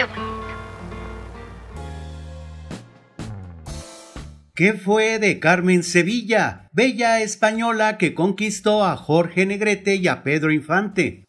Qué bonito. ¿Qué fue de Carmen Sevilla, bella española que conquistó a Jorge Negrete y a Pedro Infante?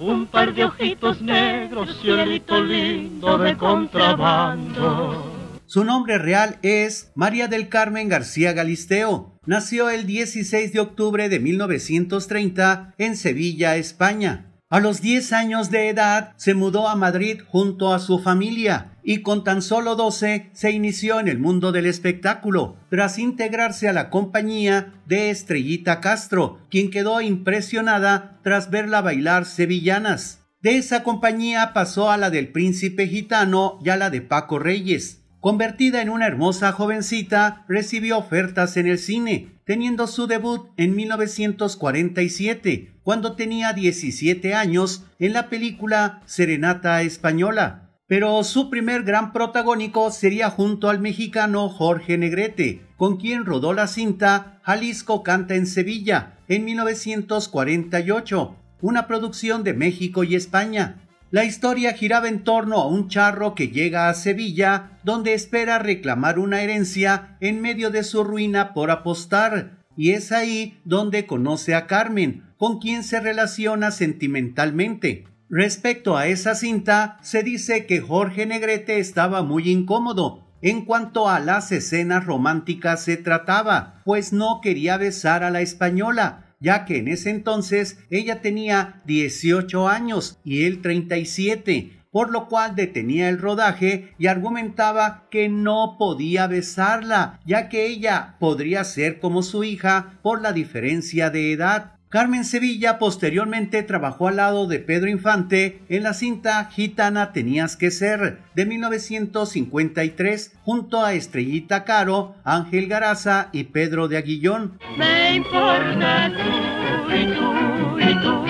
Un par de ojitos negros, cielito lindo de contrabando. Su nombre real es María del Carmen García Galisteo. Nació el 16 de octubre de 1930 en Sevilla, España. A los 10 años de edad se mudó a Madrid junto a su familia y con tan solo 12 se inició en el mundo del espectáculo tras integrarse a la compañía de Estrellita Castro, quien quedó impresionada tras verla bailar sevillanas. De esa compañía pasó a la del Príncipe Gitano y a la de Paco Reyes. Convertida en una hermosa jovencita, recibió ofertas en el cine, teniendo su debut en 1947, cuando tenía 17 años, en la película Serenata Española. Pero su primer gran protagónico sería junto al mexicano Jorge Negrete, con quien rodó la cinta Jalisco Canta en Sevilla, en 1948, una producción de México y España. La historia giraba en torno a un charro que llega a Sevilla, donde espera reclamar una herencia en medio de su ruina por apostar, y es ahí donde conoce a Carmen, con quien se relaciona sentimentalmente. Respecto a esa cinta, se dice que Jorge Negrete estaba muy incómodo en cuanto a las escenas románticas se trataba, pues no quería besar a la española, ya que en ese entonces ella tenía 18 años y él 37, por lo cual detenía el rodaje y argumentaba que no podía besarla, ya que ella podría ser como su hija por la diferencia de edad. Carmen Sevilla posteriormente trabajó al lado de Pedro Infante en la cinta Gitana Tenías que Ser, de 1953, junto a Estrellita Caro, Ángel Garasa y Pedro de Aguillón. Me importa tú y tú y tú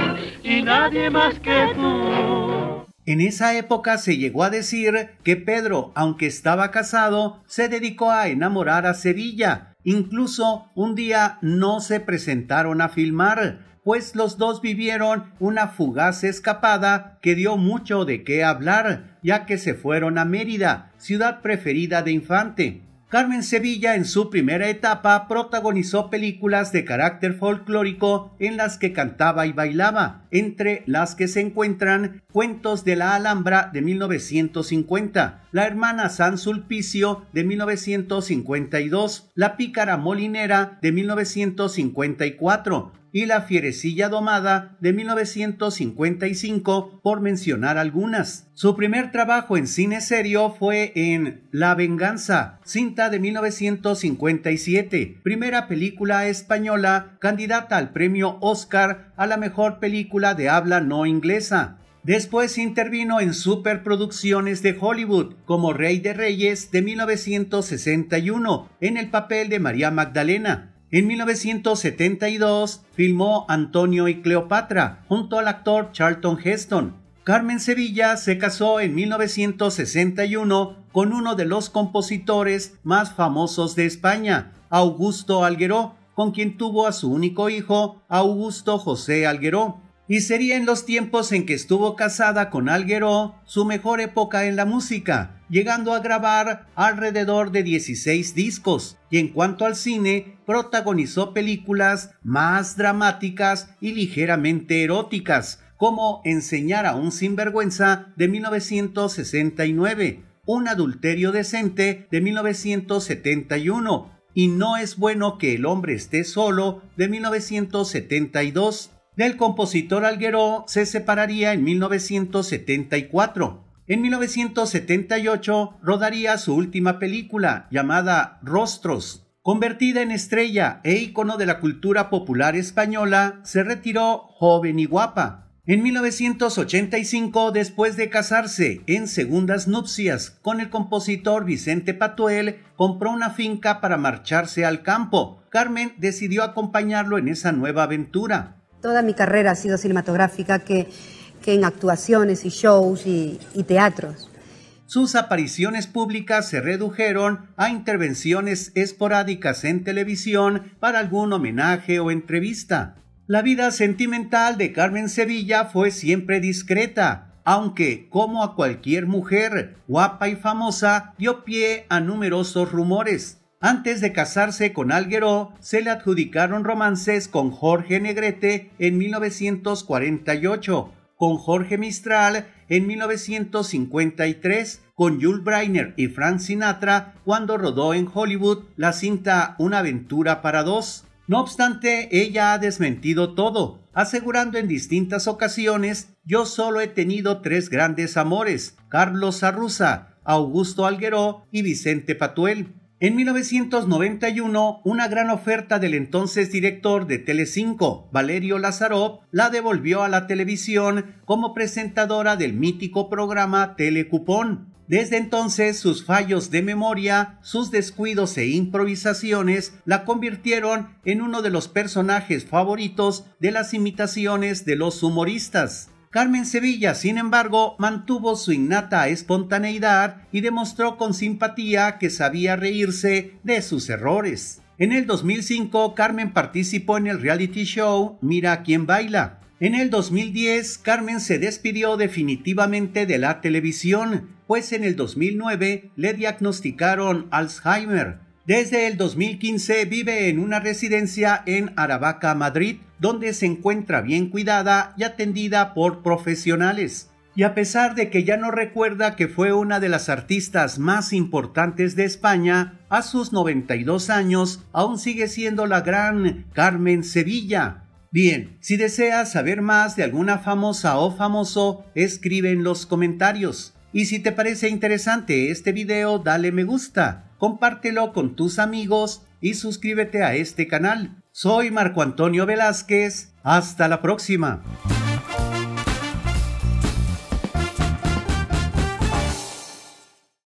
y nadie más que tú. En esa época se llegó a decir que Pedro, aunque estaba casado, se dedicó a enamorar a Sevilla. Incluso un día no se presentaron a filmar, pues los dos vivieron una fugaz escapada que dio mucho de qué hablar, ya que se fueron a Mérida, ciudad preferida de Infante. Carmen Sevilla en su primera etapa protagonizó películas de carácter folclórico en las que cantaba y bailaba, entre las que se encuentran Cuentos de la Alhambra de 1950, La hermana San Sulpicio de 1952, La pícara molinera de 1954 y La Fierecilla Domada de 1955, por mencionar algunas. Su primer trabajo en cine serio fue en La Venganza, cinta de 1957, primera película española candidata al premio Oscar a la mejor película de habla no inglesa. Después intervino en superproducciones de Hollywood, como Rey de Reyes de 1961, en el papel de María Magdalena. En 1972 filmó Antonio y Cleopatra junto al actor Charlton Heston. Carmen Sevilla se casó en 1961 con uno de los compositores más famosos de España, Augusto Algueró, con quien tuvo a su único hijo, Augusto José Algueró. Y sería en los tiempos en que estuvo casada con Algueró su mejor época en la música, llegando a grabar alrededor de 16 discos, y en cuanto al cine, protagonizó películas más dramáticas y ligeramente eróticas, como Enseñar a un sinvergüenza de 1969, Un adulterio decente de 1971 y No es bueno que el hombre esté solo de 1972. Del compositor Algueró se separaría en 1974. En 1978 rodaría su última película, llamada Rostros. Convertida en estrella e ícono de la cultura popular española, se retiró joven y guapa. En 1985, después de casarse en segundas nupcias con el compositor Vicente Patuel, compró una finca para marcharse al campo. Carmen decidió acompañarlo en esa nueva aventura. Toda mi carrera ha sido cinematográfica, que en actuaciones y shows y teatros. Sus apariciones públicas se redujeron a intervenciones esporádicas en televisión para algún homenaje o entrevista. La vida sentimental de Carmen Sevilla fue siempre discreta. aunque, como a cualquier mujer guapa y famosa, dio pie a numerosos rumores. Antes de casarse con Algueró, se le adjudicaron romances con Jorge Negrete en 1948, con Jorge Mistral en 1953, con Jules Brainer y Frank Sinatra cuando rodó en Hollywood la cinta Una aventura para dos. No obstante, ella ha desmentido todo, asegurando en distintas ocasiones: yo solo he tenido tres grandes amores, Carlos Arruza, Augusto Algueró y Vicente Patuel. En 1991, una gran oferta del entonces director de Tele 5, Valerio Lázarov, la devolvió a la televisión como presentadora del mítico programa Telecupón. Desde entonces, sus fallos de memoria, sus descuidos e improvisaciones la convirtieron en uno de los personajes favoritos de las imitaciones de los humoristas. Carmen Sevilla, sin embargo, mantuvo su innata espontaneidad y demostró con simpatía que sabía reírse de sus errores. En el 2005, Carmen participó en el reality show Mira quién baila. En el 2010, Carmen se despidió definitivamente de la televisión, pues en el 2009 le diagnosticaron Alzheimer. Desde el 2015 vive en una residencia en Aravaca, Madrid, donde se encuentra bien cuidada y atendida por profesionales. Y a pesar de que ya no recuerda que fue una de las artistas más importantes de España, a sus 92 años aún sigue siendo la gran Carmen Sevilla. Bien, si deseas saber más de alguna famosa o famoso, escribe en los comentarios. Y si te parece interesante este video, dale me gusta, compártelo con tus amigos y suscríbete a este canal. Soy Marco Antonio Velázquez, hasta la próxima.